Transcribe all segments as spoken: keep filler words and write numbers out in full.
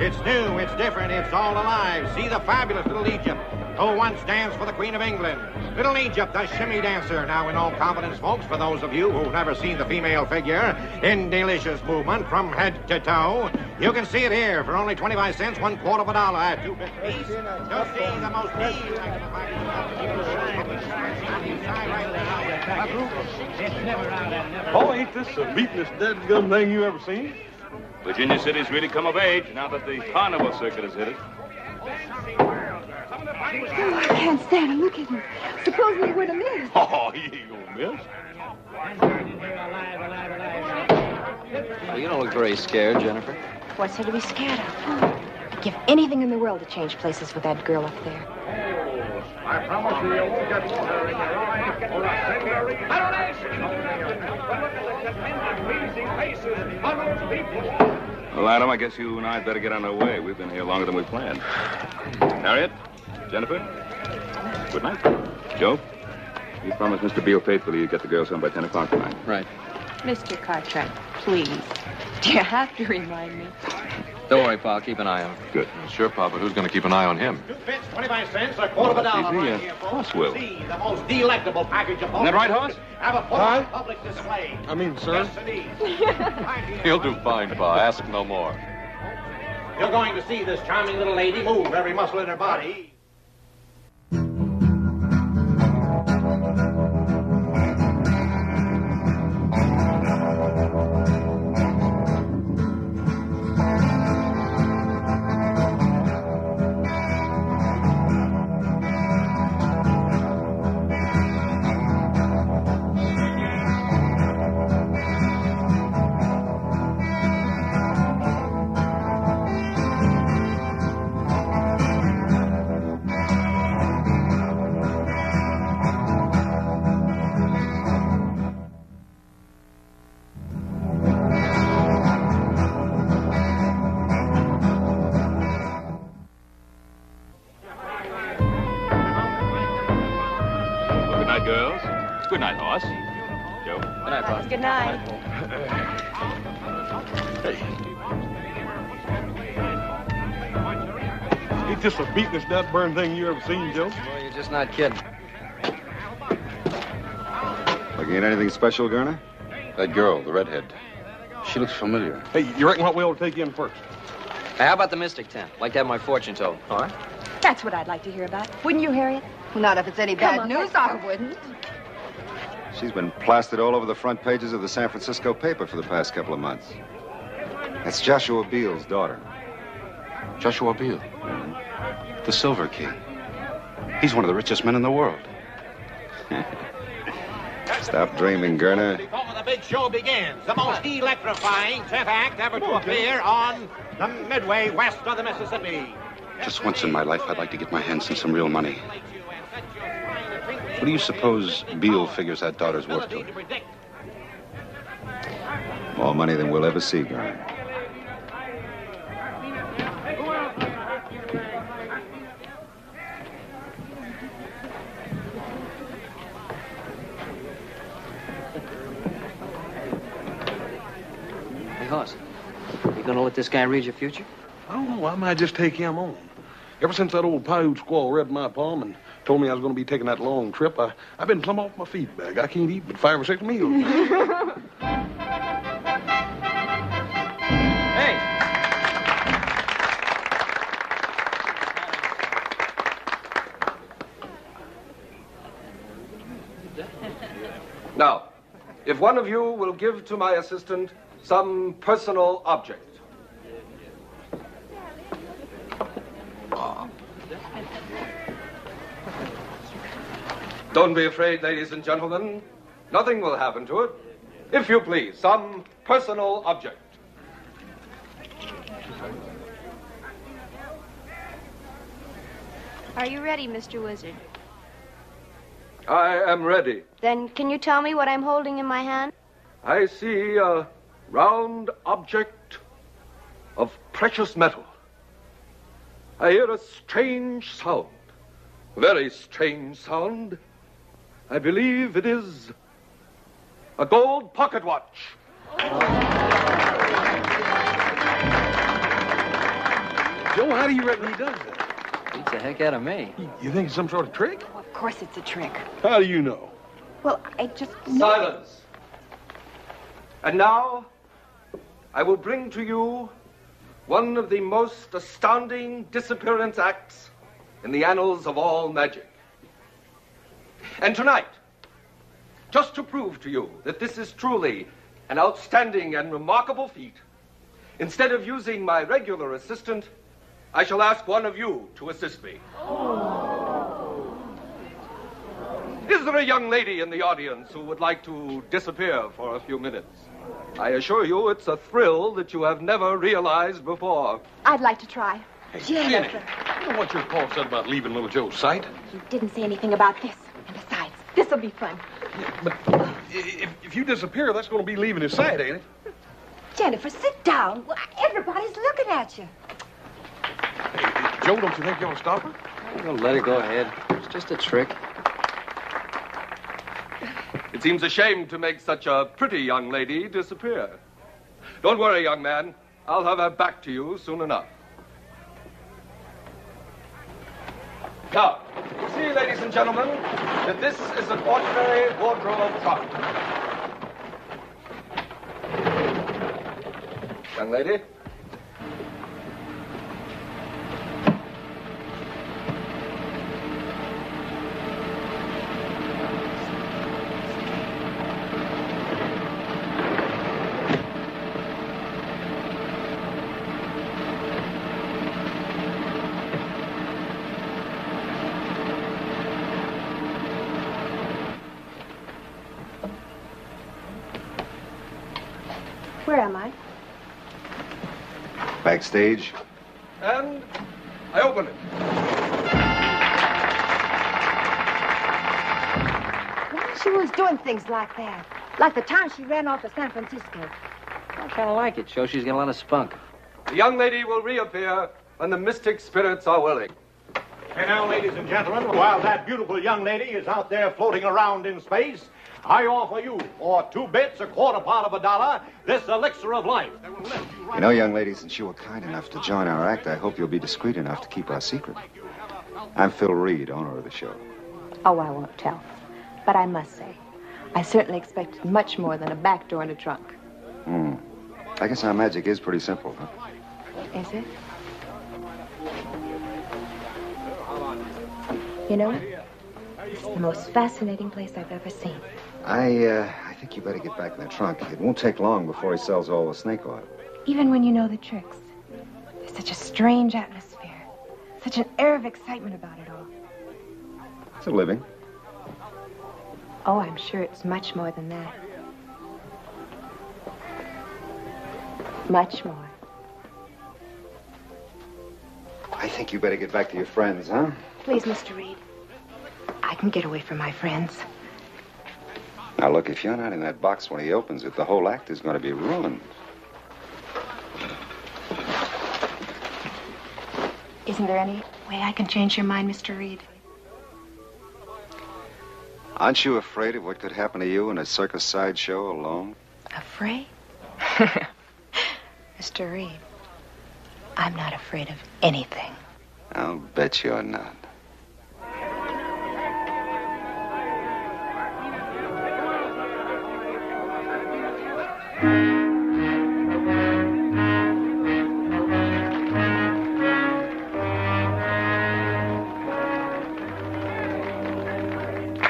It's new, it's different, it's all alive. See the fabulous Little Egypt. Who once danced for the Queen of England. Little Egypt, the shimmy dancer. Now, in all confidence, folks, for those of you who've never seen the female figure in delicious movement from head to toe, you can see it here for only twenty-five cents, one quarter of a dollar at two big piece. You'll see the most neat. Oh, ain't this the beatin'est dead gum thing you ever seen? Virginia City's really come of age now that the carnival circuit has hit it. I can't stand him. Look at him. Suppose we were to miss. Oh, he ain't gonna miss. Well, you don't look very scared, Jennifer. What's there to be scared of? Huh? I'd give anything in the world to change places with that girl up there. I promise you, you won't get water in your eye or a finger in your eye. Well, Adam, I guess you and I'd better get on our way. We've been here longer than we planned. Harriet? Jennifer, good night. Joe, you promised Mister Beale faithfully you'd get the girls home by ten o'clock tonight. Right. Mister Cartwright, please. Do you have to remind me? Don't worry, Pa. I'll keep an eye on him. Good. Well, sure, Pa, but who's going to keep an eye on him? Two bits, twenty-five cents, a quarter of a dollar. Easy, right here, folks. Will. See the most delectable package of all. Isn't that right, Hoss? Have a full public display. I mean, sir. Yes, he'll do fine, Pa. Ask no more. You're going to see this charming little lady move every muscle in her body. That burn thing you ever seen, Joe? Well, you're just not kidding. Looking at anything special, Gurner? That girl, the redhead. She looks familiar. Hey, you reckon what we ought to take in first? Hey, how about the Mystic Tent? Like to have my fortune told. All right. That's what I'd like to hear about. Wouldn't you, Harriet? Well, not if it's any Come bad on, news, I wouldn't. She's been plastered all over the front pages of the San Francisco paper for the past couple of months. That's Joshua Beale's daughter. Joshua Beale? The Silver King. He's one of the richest men in the world. Stop dreaming, Gurner. Before the big show begins, the most electrifying tenth act ever to appear on the Midway west of the Mississippi. Just once in my life, I'd like to get my hands on some real money. What do you suppose Beale figures that daughter's worth to her? More money than we'll ever see, Gurner. Hoss, you gonna let this guy read your future? I don't know. I might just take him on. Ever since that old Paiute squaw read my palm and told me I was gonna be taking that long trip, I, I've been plumb off my feed bag. I can't eat but five or six meals. Hey! Now, if one of you will give to my assistant some personal object. Oh. Don't be afraid, ladies and gentlemen. Nothing will happen to it. If you please, some personal object. Are you ready, Mister Wizard? I am ready. Then can you tell me what I'm holding in my hand? I see a round object of precious metal. I hear a strange sound, very strange sound. I believe it is a gold pocket watch. Oh. Joe, how do you reckon he does that? Beats the heck out of me. You think it's some sort of trick? Well, of course it's a trick. How do you know? Well, I just... Silence. And now, I will bring to you one of the most astounding disappearance acts in the annals of all magic. And tonight, just to prove to you that this is truly an outstanding and remarkable feat, instead of using my regular assistant, I shall ask one of you to assist me. Oh. Is there a young lady in the audience who would like to disappear for a few minutes? I assure you it's a thrill that you have never realized before. I'd like to try. Hey, Jennifer. Jenny, you know what your call said about leaving little Joe's sight? He didn't say anything about this. And besides, this'll be fun. Yeah, but if, if you disappear, that's going to be leaving his sight, ain't it? Jennifer, sit down. Everybody's looking at you. Hey, Joe, don't you think you ought to stop her? I'm going to let her go ahead. It's just a trick. It seems a shame to make such a pretty young lady disappear. Don't worry, young man. I'll have her back to you soon enough. Now, you see, ladies and gentlemen, that this is an ordinary wardrobe trunk. Young lady. Where am I? Backstage. And I open it. Why is she always doing things like that? Like the time she ran off to San Francisco. I kind of like it. Shows she's got a lot of spunk. The young lady will reappear when the mystic spirits are willing. And now, ladies and gentlemen, while that beautiful young lady is out there floating around in space, I offer you, for two bits, a quarter part of a dollar, this elixir of life. You know, young ladies, since you were kind enough to join our act, I hope you'll be discreet enough to keep our secret. I'm Phil Reed, owner of the show. Oh, I won't tell. But I must say, I certainly expected much more than a back door and a trunk. Hmm. I guess our magic is pretty simple, huh? Is it? You know, it's the most fascinating place I've ever seen. I, uh, I think you better get back in that trunk. It won't take long before he sells all the snake oil. Even when you know the tricks, there's such a strange atmosphere. Such an air of excitement about it all. It's a living. Oh, I'm sure it's much more than that. Much more. I think you better get back to your friends, huh? Please, Mister Reed. I can get away from my friends. Now, look, if you're not in that box when he opens it, the whole act is going to be ruined. Isn't there any way I can change your mind, Mister Reed? Aren't you afraid of what could happen to you in a circus sideshow alone? Afraid? Mister Reed, I'm not afraid of anything. I'll bet you're not.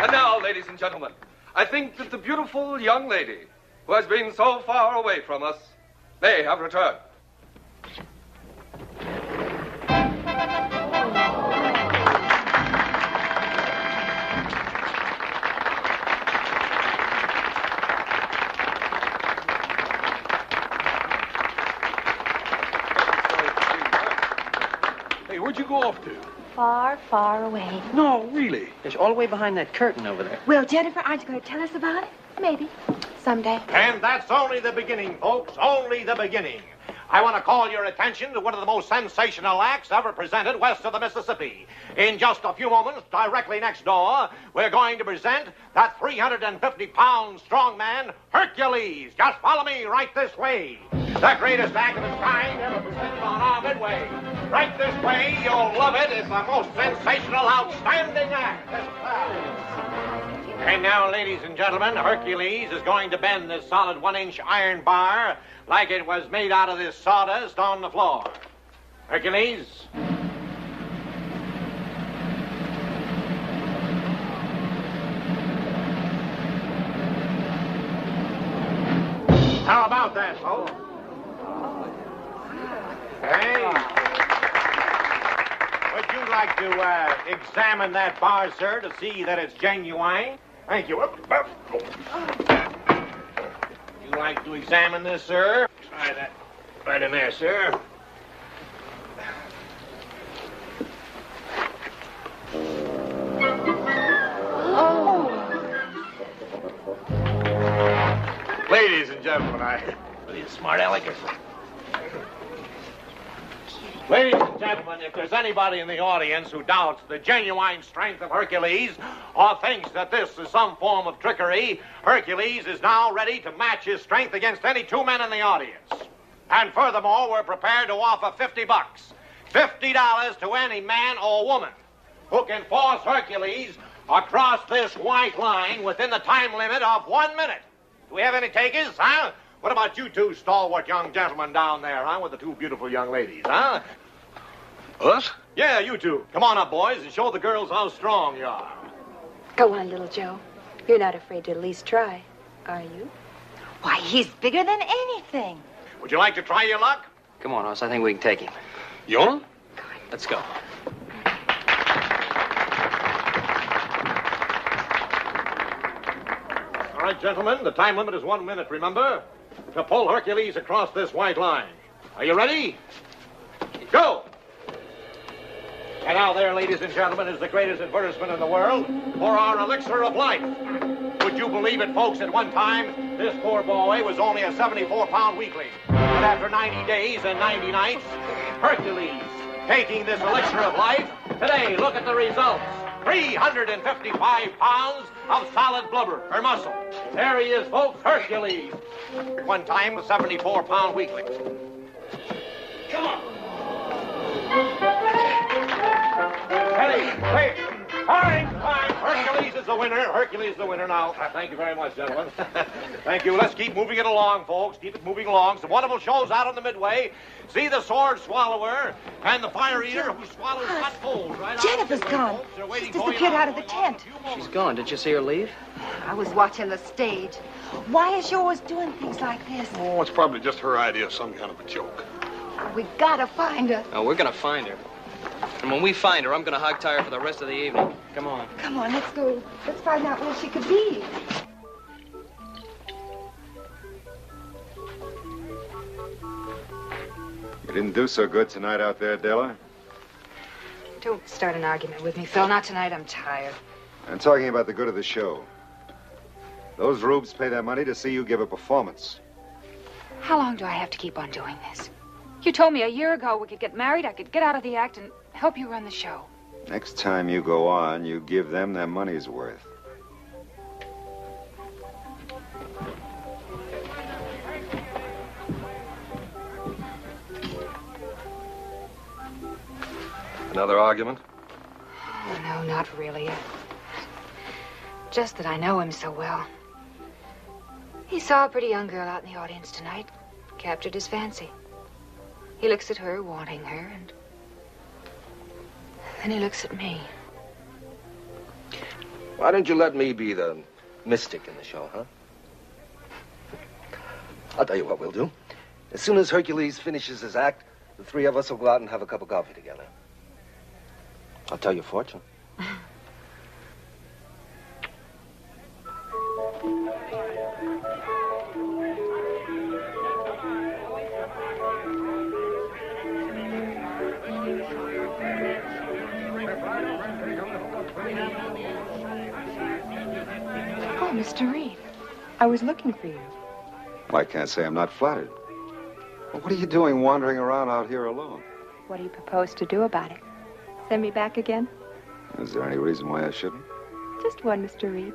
And now, ladies and gentlemen, I think that the beautiful young lady who has been so far away from us may have returned. Far, far away. No, really. It's all the way behind that curtain over there. Well, Jennifer, aren't you going to tell us about it? Maybe. Someday. And that's only the beginning, folks. Only the beginning. I want to call your attention to one of the most sensational acts ever presented west of the Mississippi. In just a few moments, directly next door, we're going to present that three hundred fifty pound strong man, Hercules. Just follow me right this way. The greatest act of its kind ever presented on our Midway. Right this way. You'll love it. It's the most sensational, outstanding act this time. And now, ladies and gentlemen, Hercules is going to bend this solid one-inch iron bar like it was made out of this sawdust on the floor. Hercules... How about that, folks? Hey. Would you like to uh, examine that bar, sir, to see that it's genuine? Thank you. Would you like to examine this, sir? Try that right in there, sir. Ladies and gentlemen, I... What are you, smart aleck or something? Ladies and gentlemen, if there's anybody in the audience who doubts the genuine strength of Hercules or thinks that this is some form of trickery, Hercules is now ready to match his strength against any two men in the audience. And furthermore, we're prepared to offer fifty bucks, fifty dollars to any man or woman who can force Hercules across this white line within the time limit of one minute. Do we have any takers, huh? What about you two stalwart young gentlemen down there, huh? With the two beautiful young ladies, huh? Us? Yeah, you two. Come on up, boys, and show the girls how strong you are. Go on, little Joe. You're not afraid to at least try, are you? Why, he's bigger than anything. Would you like to try your luck? Come on, Us. I think we can take him. You on? Let's go. All right, gentlemen, the time limit is one minute, remember? To pull Hercules across this white line. Are you ready? Go! And out there, ladies and gentlemen, is the greatest advertisement in the world for our elixir of life. Would you believe it, folks, at one time, this poor boy was only a seventy-four pound weakling. But after ninety days and ninety nights, Hercules, taking this elixir of life, today, look at the results. three hundred fifty-five pounds of solid blubber, or muscle. There he is, folks, Hercules. At one time, a seventy-four pound weakling. Come on. Hey, hey. Time, time. Hercules is the winner. Hercules is the winner now. Thank you very much, gentlemen. Thank you. Let's keep moving it along, folks. Keep it moving along. Some wonderful shows out on the Midway. See the sword swallower and the fire eater who swallows hot coals right out. Jennifer's gone. She disappeared out of the tent. She's gone. Did you see her leave? I was watching the stage. Why is she always doing things like this? Oh, it's probably just her idea of some kind of a joke. We gotta find her. Oh, we're gonna find her. And when we find her, I'm gonna hogtie her for the rest of the evening. Come on. Come on, let's go. Let's find out where she could be. You didn't do so good tonight out there, Della. Don't start an argument with me, Phil. Not tonight. I'm tired. I'm talking about the good of the show. Those rubes pay their money to see you give a performance. How long do I have to keep on doing this? You told me a year ago we could get married, I could get out of the act and help you run the show. Next time you go on, you give them their money's worth. Another argument? Oh, no, not really. Just that I know him so well. He saw a pretty young girl out in the audience tonight, captured his fancy. He looks at her, wanting her, and then he looks at me. Why don't you let me be the mystic in the show, huh? I'll tell you what we'll do. As soon as Hercules finishes his act, the three of us will go out and have a cup of coffee together. I'll tell your fortune. Oh, Mister Reed, I was looking for you. Well, I can't say I'm not flattered. Well, what are you doing wandering around out here alone? What do you propose to do about it? Send me back again? Is there any reason why I shouldn't? Just one, Mister Reed.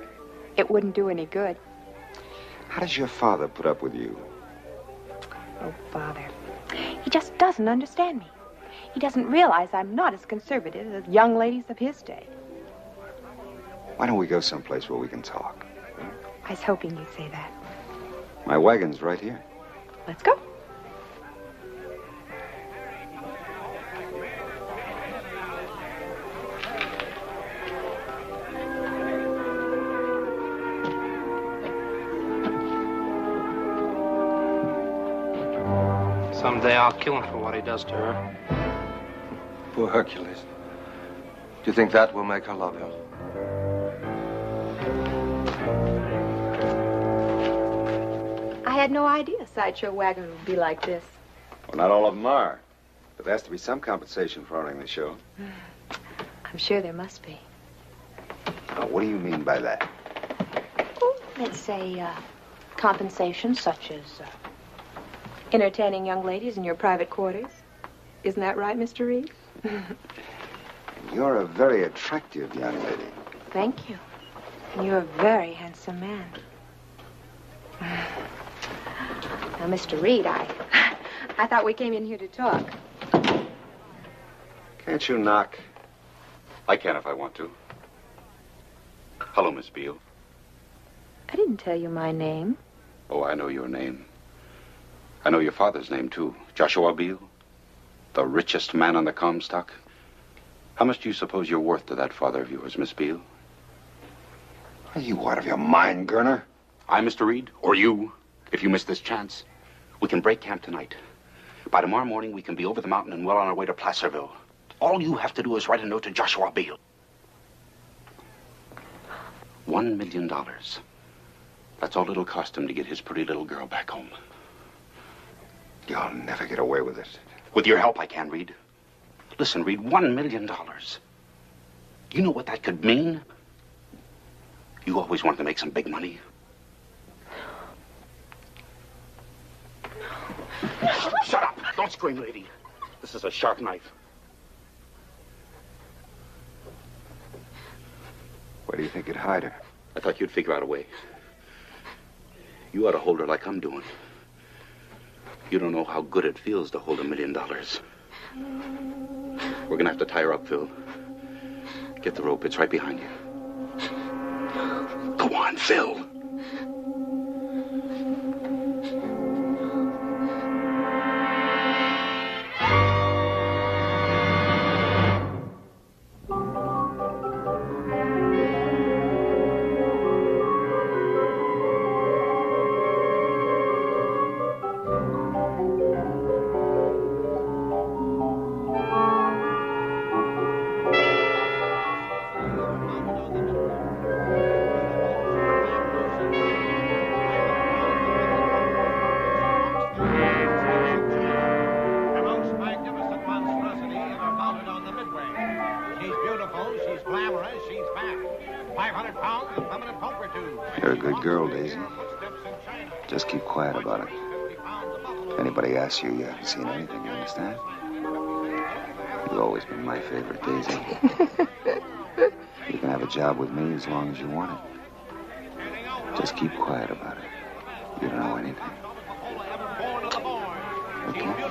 It wouldn't do any good. How does your father put up with you? Oh, Father. He just doesn't understand me. He doesn't realize I'm not as conservative as young ladies of his day. Why don't we go someplace where we can talk? I was hoping you'd say that. My wagon's right here. Let's go. Someday I'll kill him for what he does to her. Poor Hercules. Do you think that will make her love him? I had no idea a sideshow wagon would be like this. Well, not all of them are. But there has to be some compensation for owning the show. Mm. I'm sure there must be. Now, what do you mean by that? Oh, let's say uh, compensation such as... Uh, entertaining young ladies in your private quarters. Isn't that right, Mister Reed? You're a very attractive young lady. Thank you. And you're a very handsome man. Now, Mister Reed, I... I thought we came in here to talk. Can't you knock? I can if I want to. Hello, Miss Beale. I didn't tell you my name. Oh, I know your name. I know your father's name, too. Joshua Beale, the richest man on the Comstock. How much do you suppose you're worth to that father of yours, Miss Beale? Are you out of your mind, Gurner? I, Mister Reed, or you, if you miss this chance. We can break camp tonight. By tomorrow morning, we can be over the mountain and well on our way to Placerville. All you have to do is write a note to Joshua Beale. One million dollars. That's all it'll cost him to get his pretty little girl back home. You'll never get away with it. With your help, I can, Reed. Listen, Reed, one million dollars. You know what that could mean? You always wanted to make some big money. Shut up! Don't scream, lady. This is a sharp knife. Where do you think you'd hide her? I thought you'd figure out a way. You ought to hold her like I'm doing. You don't know how good it feels to hold a million dollars. We're gonna have to tie her up, Phil. Get the rope, it's right behind you. Go on, Phil. You, you haven't seen anything, you understand? You've always been my favorite, Daisy. You can have a job with me as long as you want it. Just keep quiet about it. You don't know anything. Okay?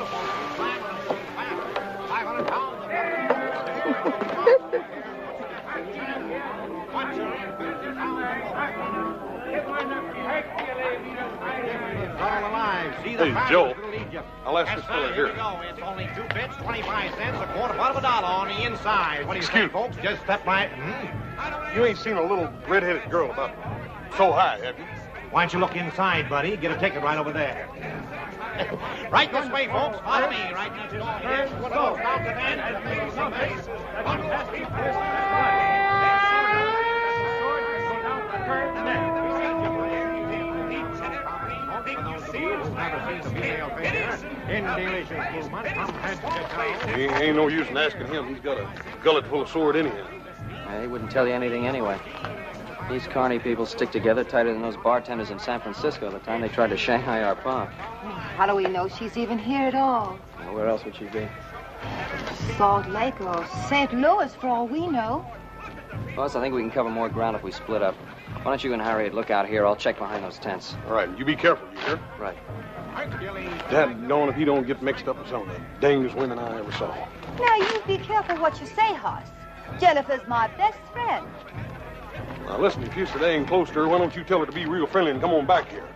Hey, Joe. I'll ask this fellow here. It's only two bits, twenty-five cents, a quarter part of a dollar on the inside. What do you Excuse think, folks? Just step right... Mm. You ain't seen a little red-headed girl about so high, have you? Why don't you look inside, buddy? Get a ticket right over there. Right this way, folks. Follow me. Right this way. Ain't no use in asking him. He's got a gullet full of sword anyhow. Yeah, he wouldn't tell you anything anyway. These carny people stick together tighter than those bartenders in San Francisco the time they tried to Shanghai our pump. How do we know she's even here at all? Well, where else would she be? Salt Lake or Saint Louis, for all we know. Boss, I think we can cover more ground if we split up. Why don't you and Harriet look out here? I'll check behind those tents. All right, you be careful, you hear? Right. Dad, knowing if he don't get mixed up with some of the dangest women I ever saw. Now, you be careful what you say, Hoss. Jennifer's my best friend. Now, listen, if you're staying close to her, why don't you tell her to be real friendly and come on back here?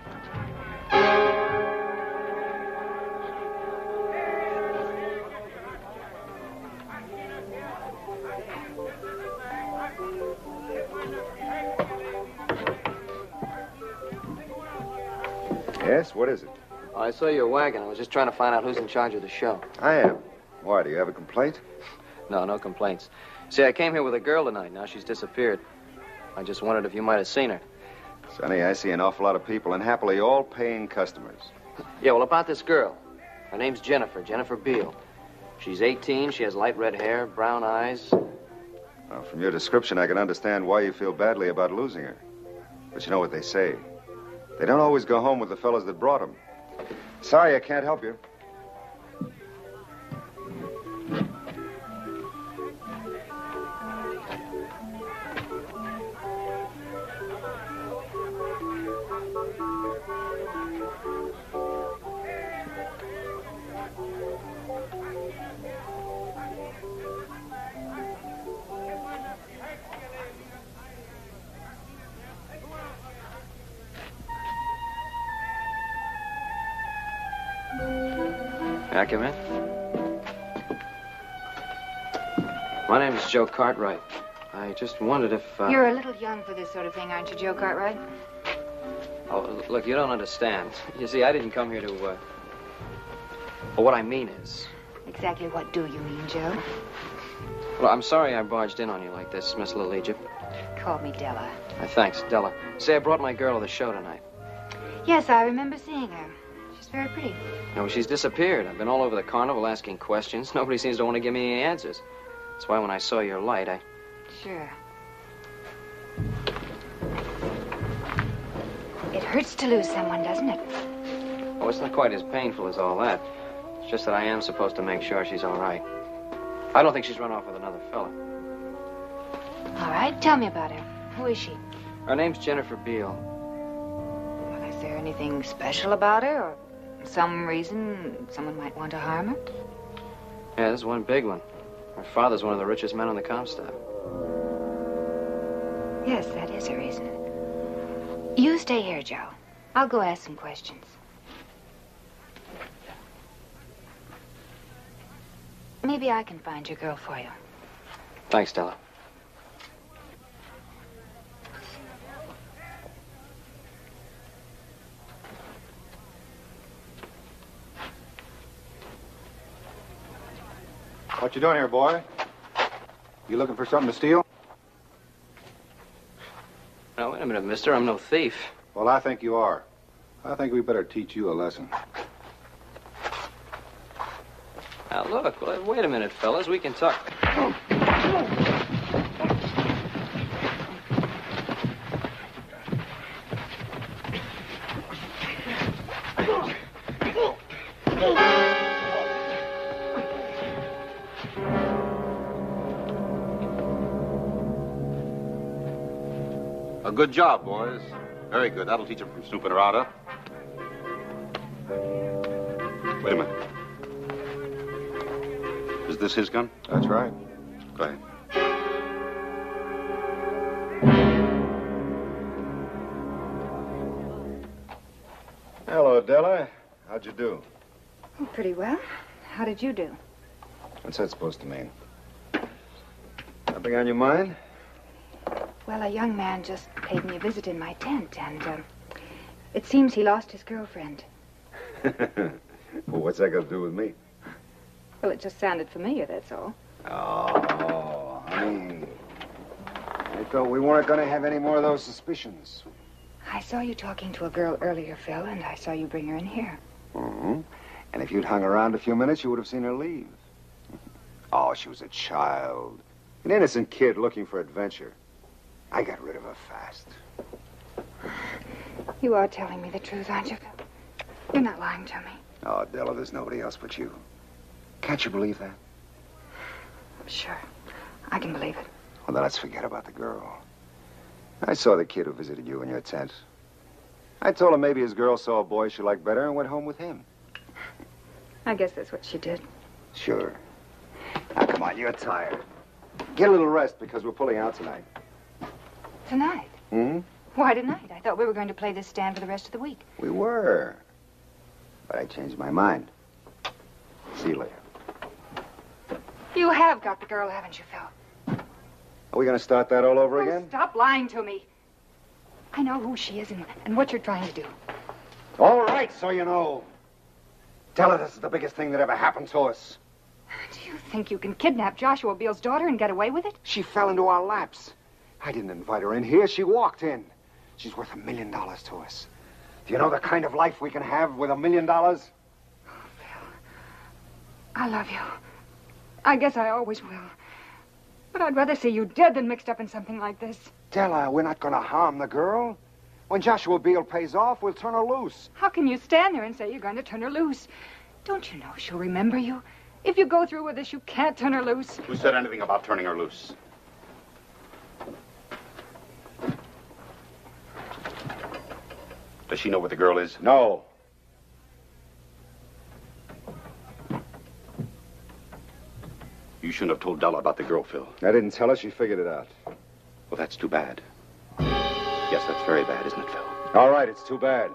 Yes, what is it? Oh, I saw your wagon. I was just trying to find out who's in charge of the show. I am. Why, do you have a complaint? No, no complaints. See, I came here with a girl tonight. Now she's disappeared. I just wondered if you might have seen her. Sonny, I see an awful lot of people, and happily all paying customers. Yeah, well, about this girl. Her name's Jennifer, Jennifer Beale. She's eighteen, she has light red hair, brown eyes. Well, from your description, I can understand why you feel badly about losing her. But you know what they say. They don't always go home with the fellas that brought them. Sorry, I can't help you. May I come in? My name is Joe Cartwright. I just wondered if... Uh... You're a little young for this sort of thing, aren't you, Joe Cartwright? Oh, look, you don't understand. You see, I didn't come here to... Uh... Well, what I mean is... Exactly what do you mean, Joe? Well, I'm sorry I barged in on you like this, Miss Little Egypt. Call me Della. Uh, thanks, Della. Say, I brought my girl to the show tonight. Yes, I remember seeing her. She's very pretty. No, she's disappeared. I've been all over the carnival asking questions. Nobody seems to want to give me any answers. That's why when I saw your light, I... Sure. It hurts to lose someone, doesn't it? Oh, it's not quite as painful as all that. It's just that I am supposed to make sure she's all right. I don't think she's run off with another fella. All right, tell me about her. Who is she? Her name's Jennifer Beale. Well, is there anything special about her, or... some reason someone might want to harm her? Yeah, this is one big one. Her father's one of the richest men on the Comstock. Yes, that is a reason. You stay here, Joe. I'll go ask some questions. Maybe I can find your girl for you. Thanks, Della. What you doing here, boy? You looking for something to steal? Now, wait a minute, mister. I'm no thief. Well, I think you are. I think we better teach you a lesson. Now, look. Well, wait a minute, fellas. We can talk. Good job, boys. Very good. That'll teach them from snooping around, huh? Wait a minute. Is this his gun? That's right. Go ahead. Hello, Della. How'd you do? Oh, pretty well. How did you do? What's that supposed to mean? Nothing on your mind? Well, a young man just paid me a visit in my tent, and uh, it seems he lost his girlfriend. Well, what's that got to do with me? Well, it just sounded familiar, that's all. Oh, honey. I thought we weren't going to have any more of those suspicions. I saw you talking to a girl earlier, Phil, and I saw you bring her in here. Mm-hmm. And if you'd hung around a few minutes, you would have seen her leave. Oh, she was a child. An innocent kid looking for adventure. I got rid of her fast. You are telling me the truth, aren't you? You're not lying to me. Oh, Della, there's nobody else but you. Can't you believe that? Sure. I can believe it. Well, then let's forget about the girl. I saw the kid who visited you in your tent. I told him maybe his girl saw a boy she liked better and went home with him. I guess that's what she did. Sure. on, you're tired. Get a little rest because we're pulling out tonight. Tonight? Mm-hmm. Why tonight? I thought we were going to play this stand for the rest of the week. We were. But I changed my mind. See you later. You have got the girl, haven't you, Phil? Are we going to start that all over oh, again? Stop lying to me. I know who she is and, and what you're trying to do. All right, so you know. Tell her this is the biggest thing that ever happened to us. Do you think you can kidnap Joshua Beale's daughter and get away with it? She fell into our laps. I didn't invite her in here. She walked in. She's worth a million dollars to us. Do you know the kind of life we can have with a million dollars? Oh, Phil. I love you. I guess I always will. But I'd rather see you dead than mixed up in something like this. Della, we're not going to harm the girl. When Joshua Beale pays off, we'll turn her loose. How can you stand there and say you're going to turn her loose? Don't you know she'll remember you? If you go through with this, you can't turn her loose. Who said anything about turning her loose? Does she know where the girl is? No. You shouldn't have told Della about the girl, Phil. I didn't tell her. She figured it out. Well, that's too bad. Yes, that's very bad, isn't it, Phil? All right, it's too bad.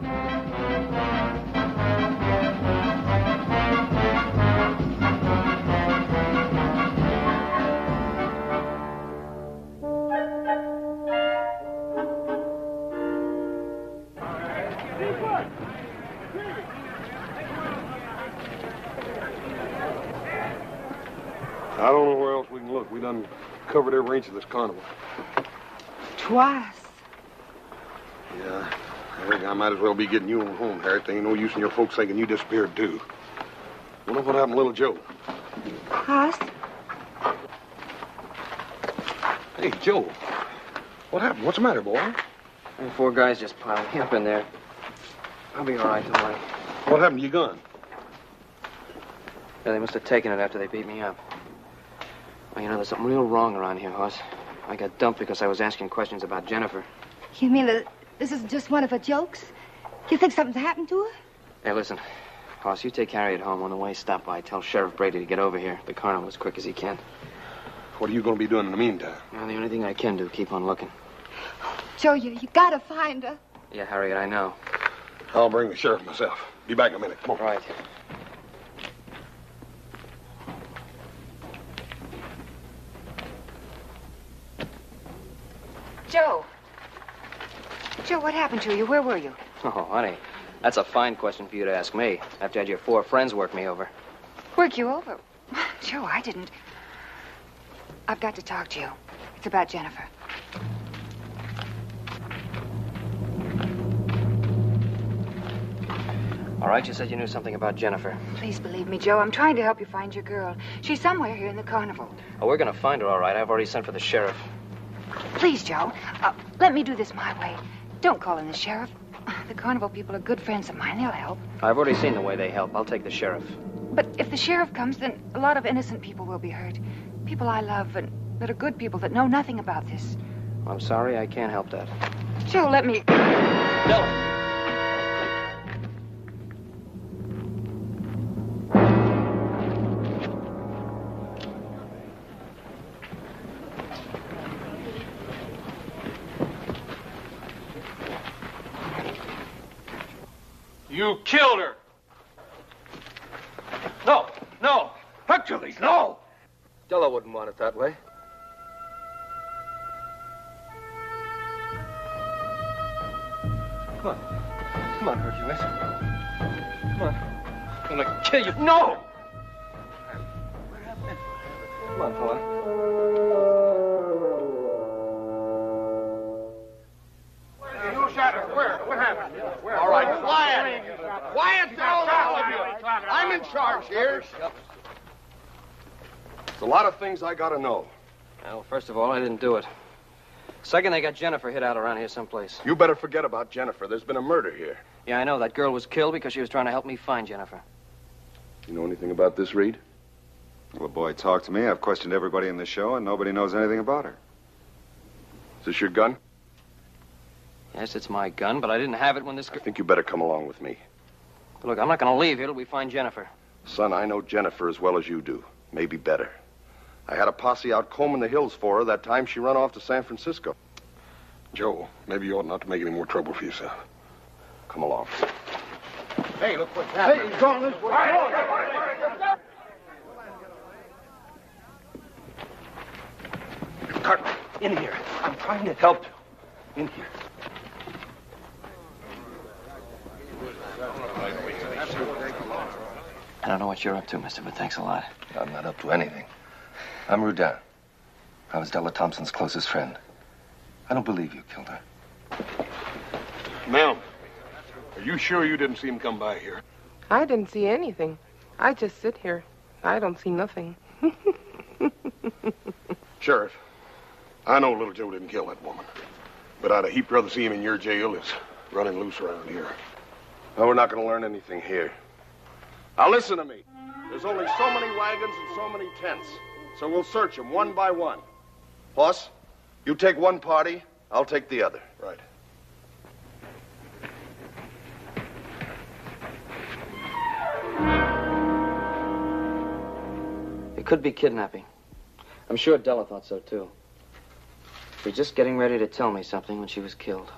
I don't know where else we can look. We done covered every inch of this carnival. Twice. Yeah, I think I might as well be getting you on home, Harriet. There ain't no use in your folks thinking you disappeared, too. Wonder what happened to little Joe. Us? Hey, Joe. What happened? What's the matter, boy? And four guys just piled me up in there. I'll be all right tomorrow. What happened to your gun? Yeah, they must have taken it after they beat me up. Well, you know, there's something real wrong around here, Hoss. I got dumped because I was asking questions about Jennifer. You mean that this is just one of her jokes? You think something's happened to her? Hey, listen, Hoss, you take Harriet home. On the way, stop by. Tell Sheriff Brady to get over here. The carnival as quick as he can. What are you going to be doing in the meantime? Well, the only thing I can do, keep on looking. Joe, you, you got to find her. Yeah, Harriet, I know. I'll bring the sheriff myself. Be back in a minute. Come on. Right. Joe. Joe, what happened to you? Where were you? Oh, honey, that's a fine question for you to ask me after I had your four friends work me over. Work you over? Joe, I didn't. I've got to talk to you. It's about Jennifer. All right, you said you knew something about Jennifer. Please believe me, Joe. I'm trying to help you find your girl. She's somewhere here in the carnival. Oh, we're going to find her, all right. I've already sent for the sheriff. Please, Joe, uh, let me do this my way. Don't call in the sheriff. The carnival people are good friends of mine. They'll help. I've already seen the way they help. I'll take the sheriff. But if the sheriff comes, then a lot of innocent people will be hurt. People I love and that are good people that know nothing about this. I'm sorry. I can't help that. Joe, let me... No! You killed her. No, no. Hercules, no. Della wouldn't want it that way. Come on. Come on, Hercules. Come on. I'm gonna kill you. No! Where have I been? Come on, fella. Who shot her? Where? What happened? Where? All right, quiet. Quiet down, all of you. I'm in charge here. There's a lot of things I gotta know. Well, first of all, I didn't do it. Second, they got Jennifer hid out around here someplace. You better forget about Jennifer. There's been a murder here. Yeah, I know. That girl was killed because she was trying to help me find Jennifer. You know anything about this, Reed? Well, boy, talk to me. I've questioned everybody in the show, and nobody knows anything about her. Is this your gun? Yes, it's my gun, but I didn't have it when this... I think you better come along with me. Look, I'm not going to leave here till we find Jennifer. Son, I know Jennifer as well as you do. Maybe better. I had a posse out combing the hills for her that time she run off to San Francisco. Joe, maybe you ought not to make any more trouble for yourself. Come along. Hey, look what's happening. Hey, Gurner. Cartwright, in here. I'm trying to help you. In here. I don't know what you're up to, mister, but thanks a lot. I'm not up to anything. I'm Rudin. I was Della Thompson's closest friend. I don't believe you killed her. Ma'am, are you sure you didn't see him come by here? I didn't see anything. I just sit here. I don't see nothing. Sheriff, I know little Joe didn't kill that woman, but I'd a heap rather see him in your jail as running loose around here. No, we're not going to learn anything here. Now listen to me. There's only so many wagons and so many tents, so we'll search them one by one. Boss, you take one party, I'll take the other. Right. It could be kidnapping. I'm sure Della thought so, too. She was just getting ready to tell me something when she was killed.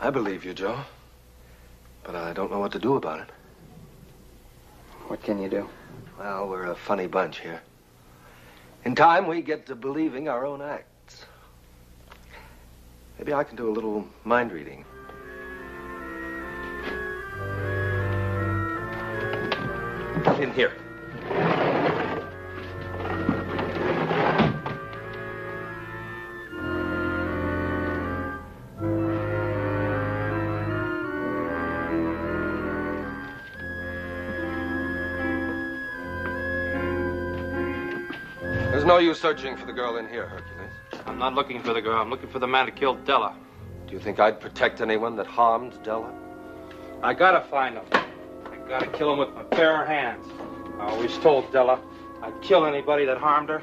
I believe you, Joe. But I don't know what to do about it. What can you do? Well, we're a funny bunch here. In time, we get to believing our own acts. Maybe I can do a little mind reading. In here. There's no use searching for the girl in here, Hercules. I'm not looking for the girl. I'm looking for the man who killed Della. Do you think I'd protect anyone that harmed Della? I gotta find him. I gotta kill him with my bare hands. I always told Della I'd kill anybody that harmed her.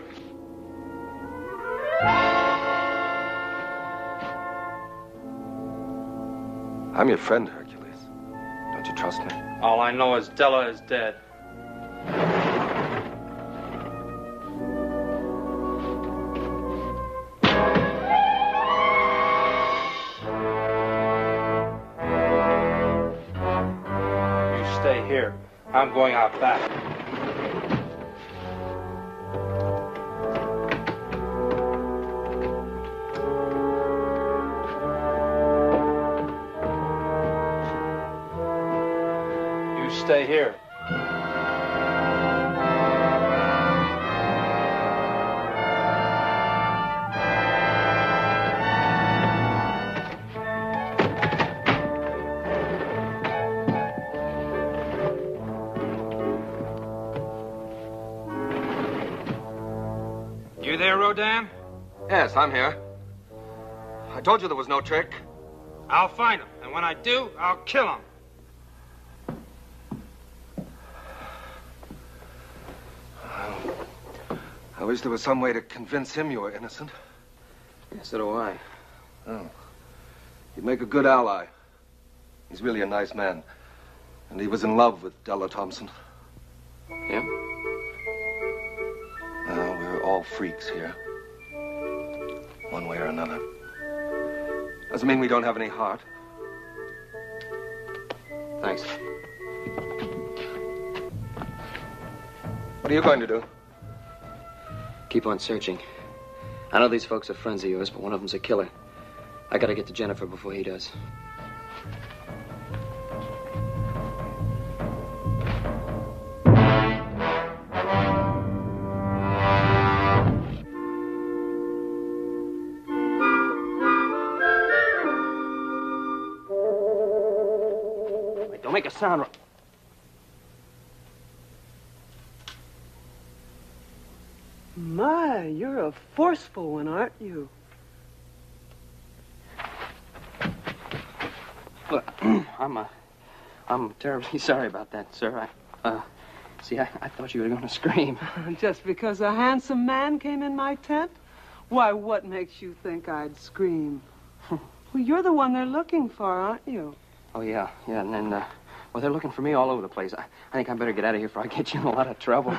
I'm your friend, Hercules. Don't you trust me? All I know is Della is dead. I'm going out back. You stay here. Yes, I'm here. I told you there was no trick. I'll find him, and when I do, I'll kill him. Well, I wish there was some way to convince him you were innocent. Yeah, so do I. Oh. He'd make a good ally. He's really a nice man. And he was in love with Della Thompson. Yeah? Well, we're all freaks here. One way or another. Doesn't mean we don't have any heart. Thanks. What are you going to do? Keep on searching. I know these folks are friends of yours, but one of them's a killer. I gotta get to Jennifer before he does. Sound right. My, you're a forceful one, aren't you? Look, I'm uh, I'm terribly sorry about that, sir. I, uh, see, I, I thought you were going to scream. Just because a handsome man came in my tent? Why, what makes you think I'd scream? Well, you're the one they're looking for, aren't you? Oh yeah, yeah, and then. Uh, Well, they're looking for me all over the place. I, I think I better get out of here before I get you in a lot of trouble.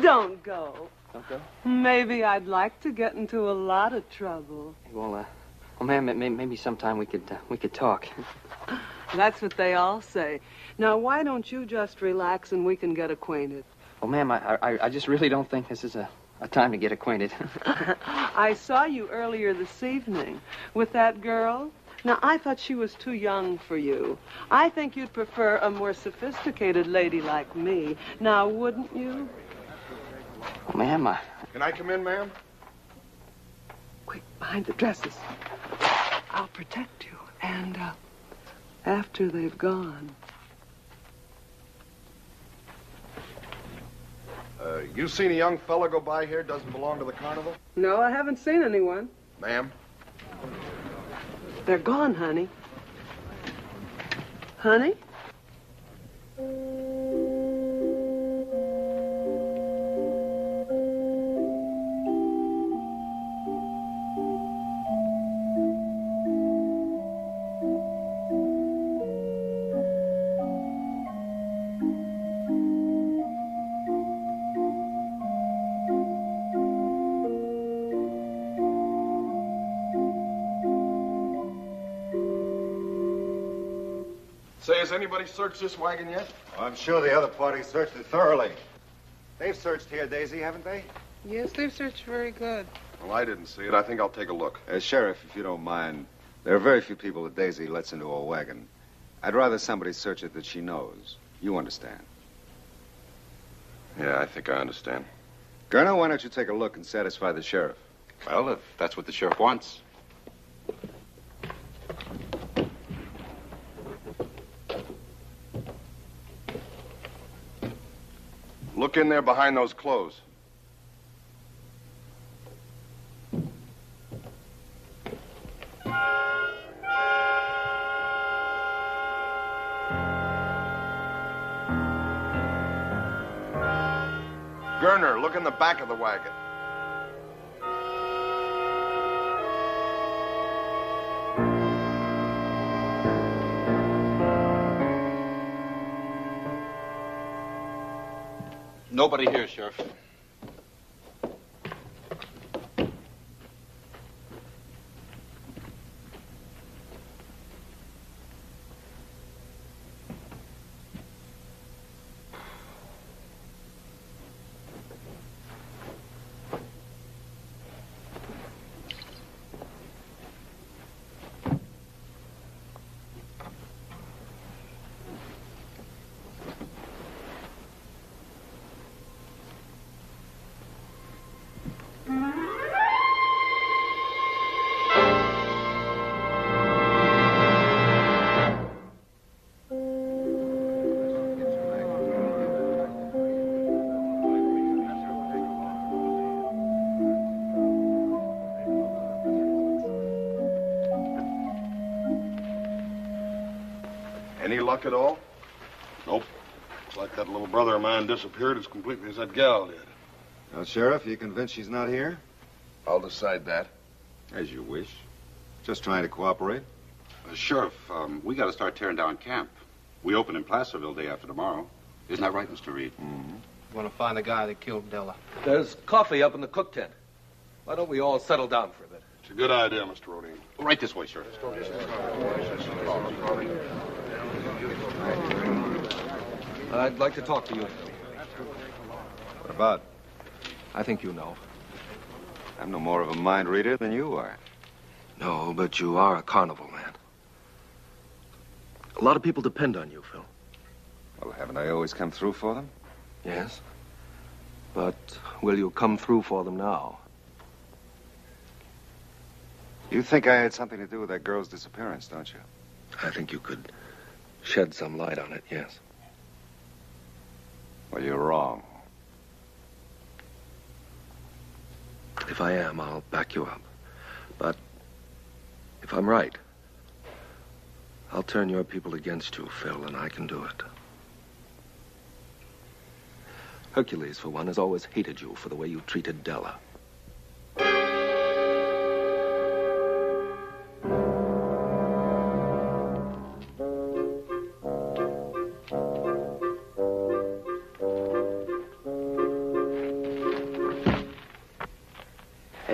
Don't go. Don't go? Maybe I'd like to get into a lot of trouble. Well, uh, well ma'am, may, maybe sometime we could, uh, we could talk. That's what they all say. Now, why don't you just relax and we can get acquainted? Well, ma'am, I, I, I just really don't think this is a, a time to get acquainted. I saw you earlier this evening with that girl. Now, I thought she was too young for you. I think you'd prefer a more sophisticated lady like me. Now, wouldn't you? Well, ma'am, I... Can I come in, ma'am? Quick, behind the dresses. I'll protect you. And, uh, after they've gone... Uh, you seen a young fella go by here, doesn't belong to the carnival? No, I haven't seen anyone. Ma'am? They're gone, honey. Honey? Has anybody searched this wagon yet? Oh, I'm sure the other party searched it thoroughly. They've searched here, Daisy, haven't they? Yes, they've searched very good. Well, I didn't see it. I think I'll take a look. Uh, Sheriff, if you don't mind, there are very few people that Daisy lets into a wagon. I'd rather somebody search it that she knows. You understand? Yeah, I think I understand. Gurner, why don't you take a look and satisfy the sheriff? Well, if that's what the sheriff wants. Look in there behind those clothes. Gurner, look in the back of the wagon. Nobody here, Sheriff. Luck at all? Nope. It's like that little brother of mine disappeared as completely as that gal did. Now, Sheriff, you convinced she's not here? I'll decide that. As you wish. Just trying to cooperate. Uh, Sheriff, um, we got to start tearing down camp. We open in Placerville day after tomorrow. Isn't that right, Mister Reed? Mm-hmm. We want to find the guy that killed Della. There's coffee up in the cook tent. Why don't we all settle down for a bit? It's a good idea, Mister Rudin. Right this way, Sheriff. I'd like to talk to you. What about? I think you know. I'm no more of a mind reader than you are. No, but you are a carnival man. A lot of people depend on you, Phil. Well, haven't I always come through for them? Yes. But will you come through for them now? You think I had something to do with that girl's disappearance, don't you? I think you could shed some light on it, yes. Well, you're wrong. If I am, I'll back you up. But if I'm right, I'll turn your people against you, Phil, and I can do it. Hercules, for one, has always hated you for the way you treated Della.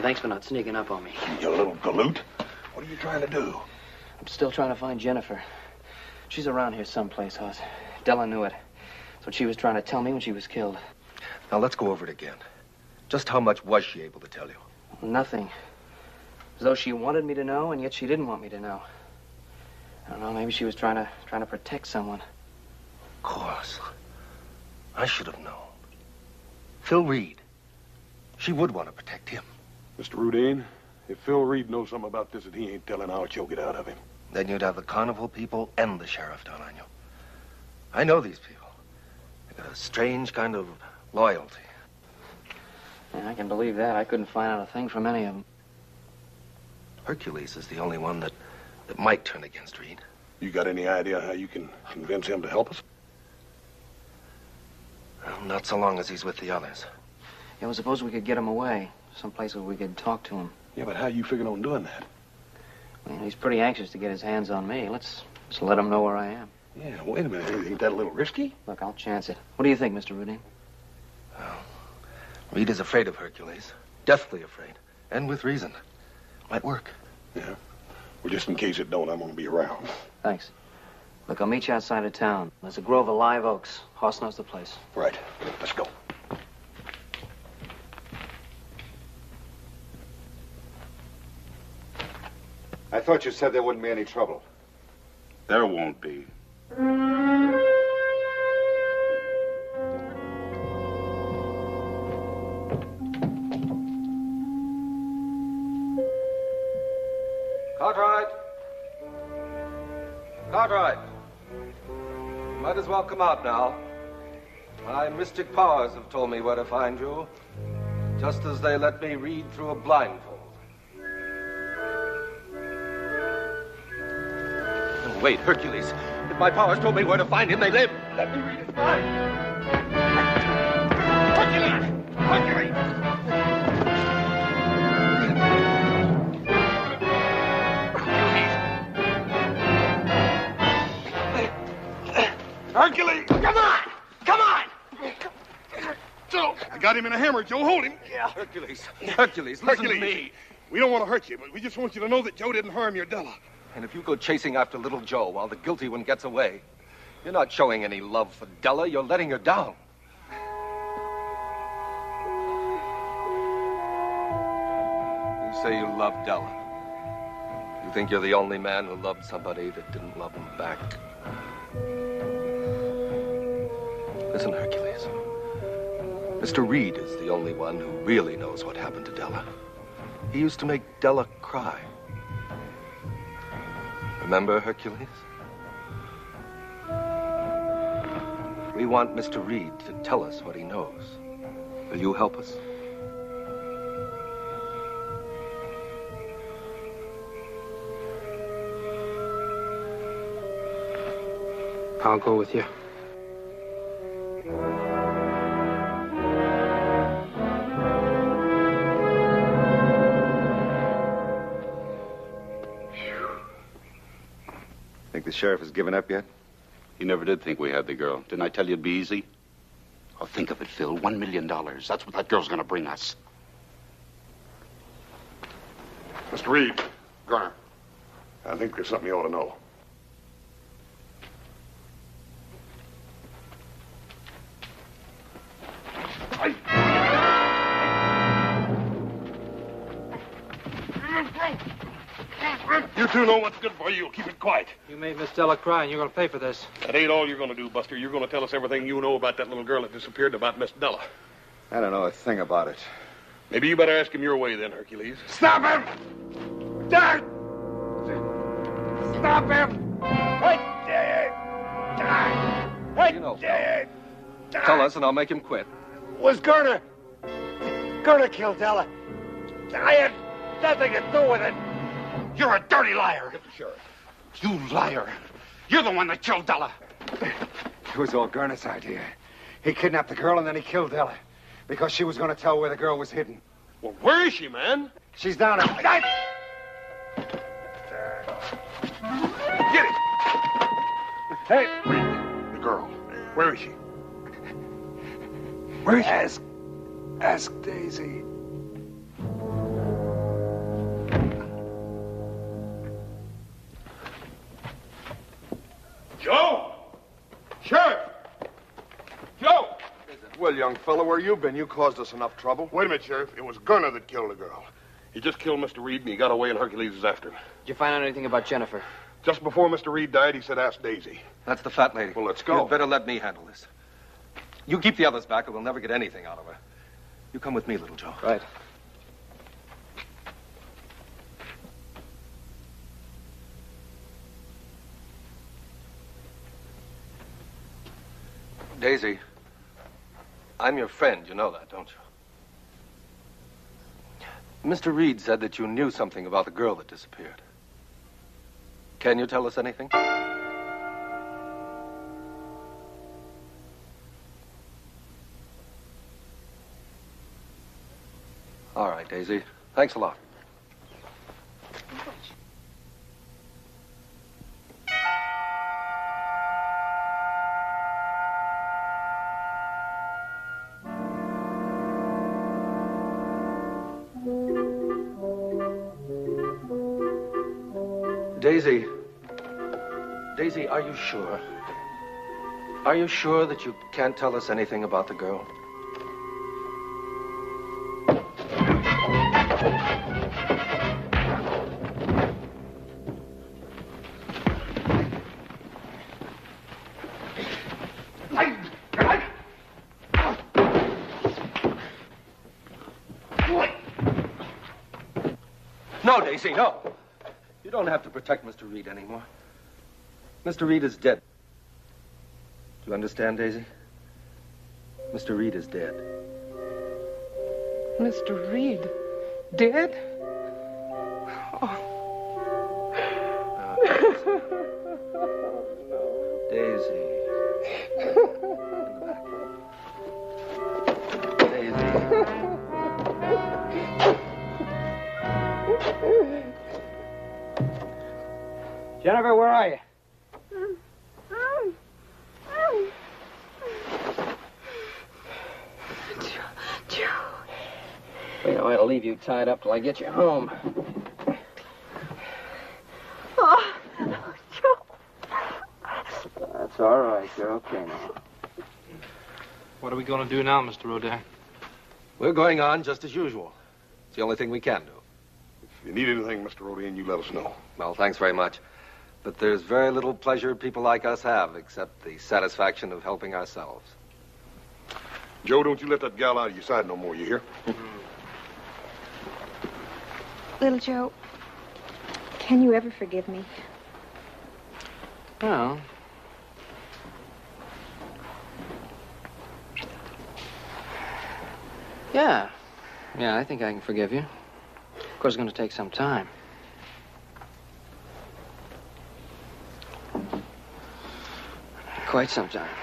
thanks for not sneaking up on me. You little galoot. What are you trying to do? I'm still trying to find Jennifer. She's around here someplace, Oz. Della knew it. That's what she was trying to tell me when she was killed. Now, let's go over it again. Just how much was she able to tell you? Nothing. As though she wanted me to know, and yet she didn't want me to know. I don't know, maybe she was trying to, trying to protect someone. Of course. I should have known. Phil Reed. She would want to protect him. Mister Rudin, if Phil Reed knows something about this that he ain't telling, I'll choke it out of him. Then you'd have the carnival people and the sheriff down on you. I know these people. They've got a strange kind of loyalty. Yeah, I can believe that. I couldn't find out a thing from any of them. Hercules is the only one that, that might turn against Reed. You got any idea how you can convince him to help us? Well, not so long as he's with the others. Yeah, well, suppose we could get him away. Someplace where we could talk to him. Yeah, but how you figuring on doing that? Well, he's pretty anxious to get his hands on me. Let's, let's let him know where I am. Yeah, wait a minute. Ain't that a little risky? Look, I'll chance it. What do you think, Mister Rudin? Well, Reed is afraid of Hercules. Deathly afraid. And with reason. Might work. Yeah. Well, just in case it don't, I'm gonna be around. Thanks. Look, I'll meet you outside of town. There's a grove of live oaks. Hoss knows the place. Right. Let's go. I thought you said there wouldn't be any trouble. There won't be. Cartwright! Cartwright! Might as well come out now. My mystic powers have told me where to find you, just as they let me read through a blindfold. No, wait, Hercules. If my powers told me where to find him, they live. Let me read his mind. Hercules! Hercules! Hercules! Come on! Come on! Joe, I got him in a hammer, Joe. Hold him. Yeah. Hercules. Hercules, listen Hercules. to me. We don't want to hurt you, but we just want you to know that Joe didn't harm your Della. And if you go chasing after little Joe while the guilty one gets away, you're not showing any love for Della. You're letting her down. You say you love Della. You think you're the only man who loved somebody that didn't love him back. Listen, Hercules. Mister Reed is the only one who really knows what happened to Della. He used to make Della cry. Remember, Hercules? We want Mister Reed to tell us what he knows. Will you help us? I'll go with you. Think the sheriff has given up yet? He never did think we had the girl. Didn't I tell you it'd be easy? Oh, think of it, Phil. One million dollars. That's what that girl's gonna bring us. Mister Reed. Gurner. I think there's something you ought to know. You two know what's good for you. Keep it quiet. You made Miss Della cry, and you're going to pay for this. That ain't all you're going to do, Buster. You're going to tell us everything you know about that little girl that disappeared and about Miss Della. I don't know a thing about it. Maybe you better ask him your way, then, Hercules. Stop him! Dad! Stop him! Right there! Die! Right you know, there! Die. Tell us, and I'll make him quit. Was Gurner... Gurner killed Della. I had nothing to do with it. You're a dirty liar. Get the sheriff. You liar. You're the one that killed Della. It was all Gurner's idea. He kidnapped the girl and then he killed Della because she was going to tell where the girl was hidden. Well, where is she, man? She's down at... I... Get it. Hey. Reed, the girl. Where is she? Where is she? Ask... Ask Daisy. young fellow. Where you been? You caused us enough trouble. Wait a minute, Sheriff. It was Gurner that killed the girl. He just killed Mister Reed, and he got away, and Hercules is after him. Did you find out anything about Jennifer? Just before Mister Reed died, he said, ask Daisy. That's the fat lady. Well, let's go. You'd better let me handle this. You keep the others back, or we'll never get anything out of her. You come with me, little Joe. Right. Daisy, I'm your friend. You know that, don't you? Mister Reed said that you knew something about the girl that disappeared. Can you tell us anything? All right, Daisy. Thanks a lot. Daisy, Daisy, are you sure? Are you sure that you can't tell us anything about the girl? No, Daisy, no. You don't have to protect Mister Reed anymore. Mister Reed is dead. Do you understand, Daisy? Mister Reed is dead. Mister Reed? Dead? Oh. No, Daisy. Daisy. Jennifer, where are you? Joe, Joe. We don't want to leave you tied up till I get you home. Oh, oh Joe. That's all right. You're okay now. What are we going to do now, Mister Rudin? We're going on just as usual. It's the only thing we can do. If you need anything, Mister Rudin, you let us know. Well, thanks very much. But there's very little pleasure people like us have except the satisfaction of helping ourselves. Joe, don't you let that gal out of your side no more, you hear? Little Joe, can you ever forgive me? Well. Yeah. Yeah, I think I can forgive you. Of course, it's going to take some time. Quite some time.